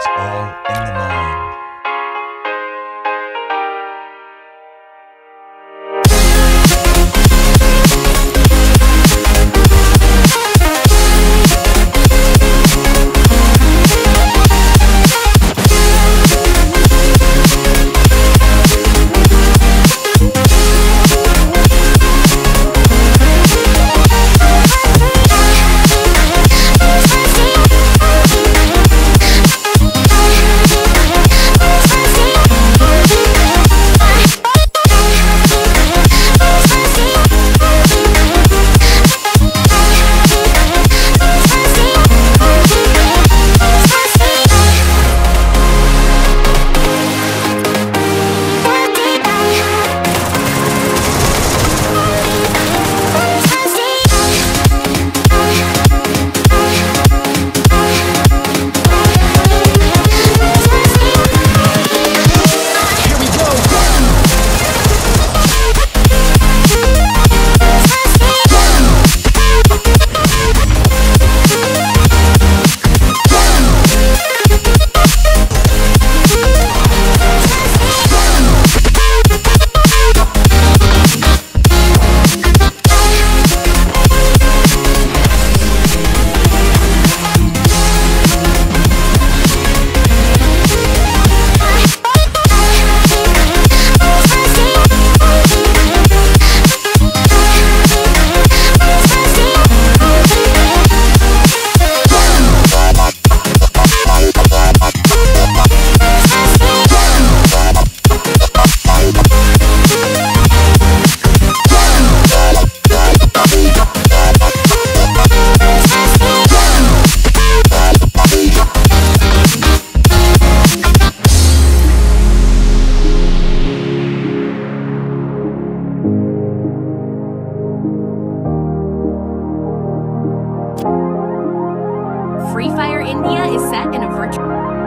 It's all in the mind. Free Fire India is set in a virtual...